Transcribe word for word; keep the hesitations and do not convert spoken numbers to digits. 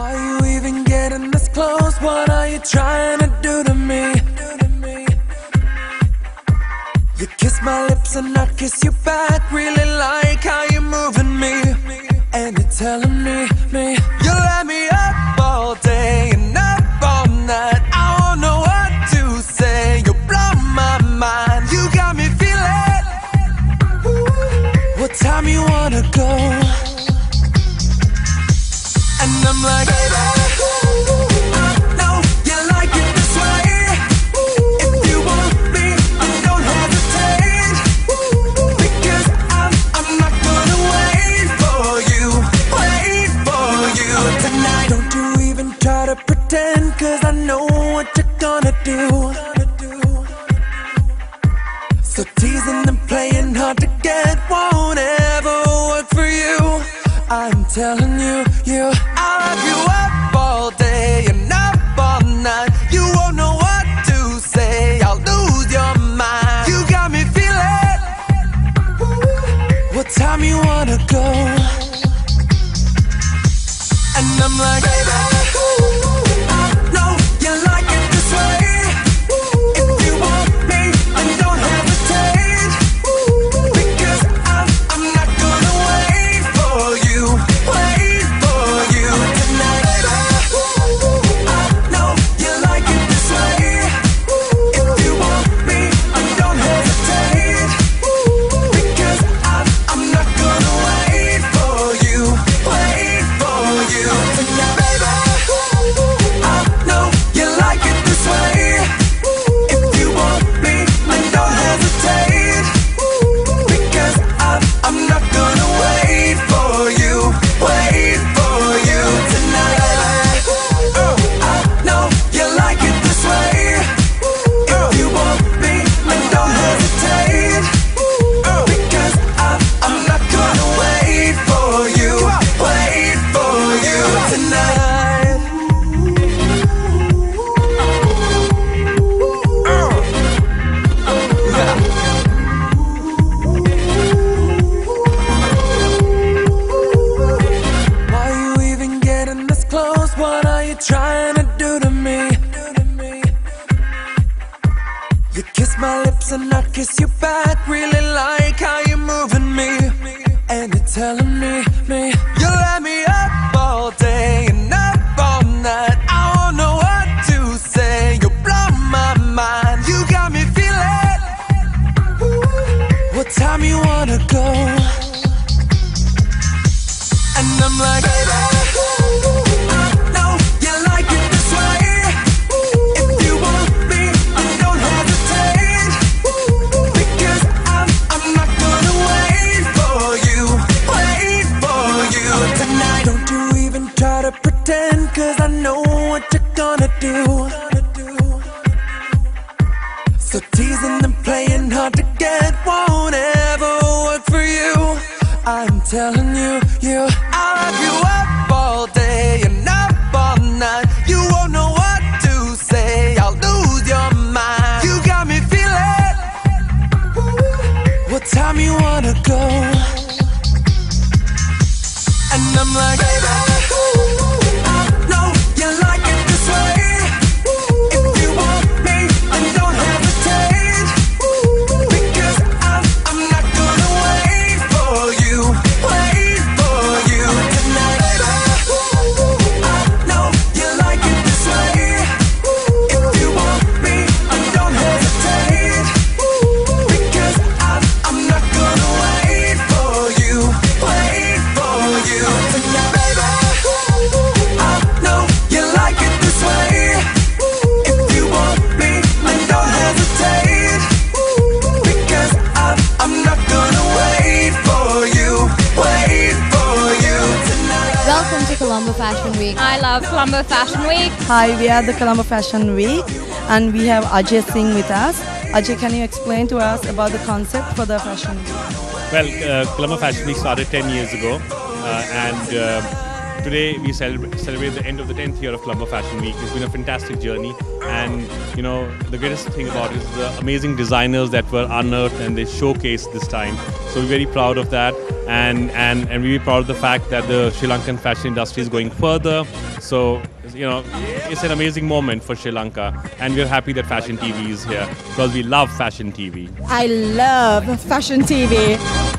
Why are you even getting this close? What are you trying to do to me? You kiss my lips and I kiss you back. Really like how you're moving me. And you're telling me, me you let me up all day and up all night. I don't know what to say. You blow my mind. You got me feeling. Ooh. What time you wanna go? And I'm like, baby. Cause I know what you're gonna do. So teasing and playing hard to get won't ever work for you. I'm telling you, you I'll have you up all day and up all night. You won't know what to say. I'll lose your mind. You got me feeling. What time you wanna go? And I'm like, baby. And I kiss you back, really like how you're moving me. And you're telling me, me you let me up all day and up all night. I don't know what to say. You blow my mind. You got me feeling. What time you wanna go? And I'm like, baby. Cause I know what you're gonna do. So teasing and playing hard to get won't ever work for you. I'm telling you, you I'll have you up all day and up all night. You won't know what to say. I'll lose your mind. You got me feeling. What time you wanna go? And I'm like, baby. Colombo Fashion Week. I love Colombo Fashion Week. Hi, we are the Colombo Fashion Week and we have Ajay Singh with us. Ajay, can you explain to us about the concept for the Fashion Week? Well, uh, Colombo Fashion Week started ten years ago uh, and uh, Today we celebrate the end of the tenth year of Colombo Fashion Week. It's been a fantastic journey, and you know the greatest thing about it is the amazing designers that were unearthed and they showcased this time. So we're very proud of that, and and and we're proud of the fact that the Sri Lankan fashion industry is going further. So you know it's an amazing moment for Sri Lanka, and we're happy that Fashion T V is here because we love Fashion T V. I love Fashion T V.